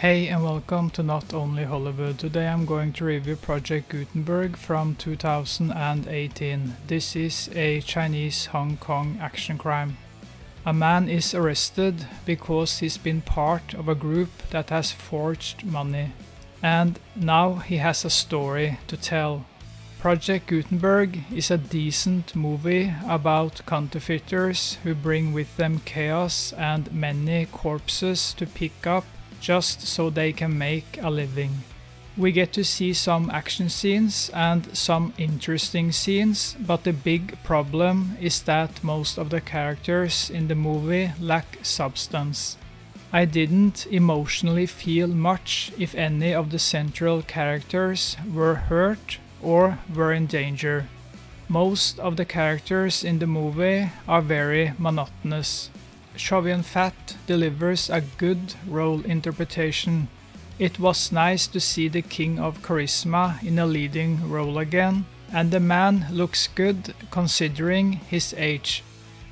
Hey and welcome to Not Only Hollywood. Today I'm going to review Project Gutenberg from 2018. This is a Chinese Hong Kong action crime. A man is arrested because he's been part of a group that has forged money. And now he has a story to tell. Project Gutenberg is a decent movie about counterfeiters who bring with them chaos and many corpses to pick up just so they can make a living. We get to see some action scenes and some interesting scenes, but the big problem is that most of the characters in the movie lack substance. I didn't emotionally feel much if any of the central characters were hurt or were in danger. Most of the characters in the movie are very monotonous. Chow Yun Fat delivers a good role interpretation. It was nice to see the king of charisma in a leading role again, and the man looks good considering his age.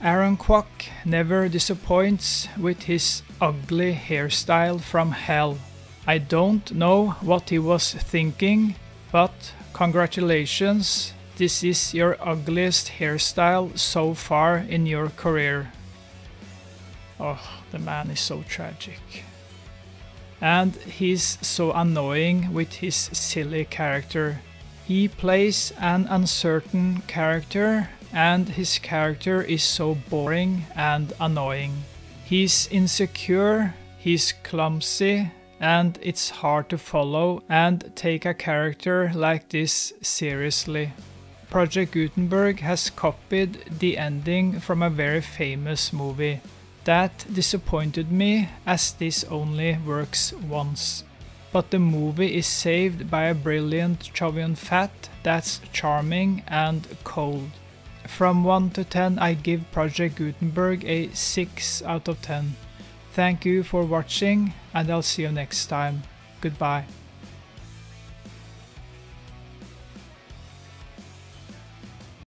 Aaron Kwok never disappoints with his ugly hairstyle from hell. I don't know what he was thinking, but congratulations, this is your ugliest hairstyle so far in your career. Oh, the man is so tragic. And he's so annoying with his silly character. He plays an uncertain character, and his character is so boring and annoying. He's insecure, he's clumsy, and it's hard to follow and take a character like this seriously. Project Gutenberg has copied the ending from a very famous movie. That disappointed me, as this only works once. But the movie is saved by a brilliant Chow Yun Fat that's charming and cold. From 1 to 10 I give Project Gutenberg a 6 out of 10. Thank you for watching, and I'll see you next time. Goodbye.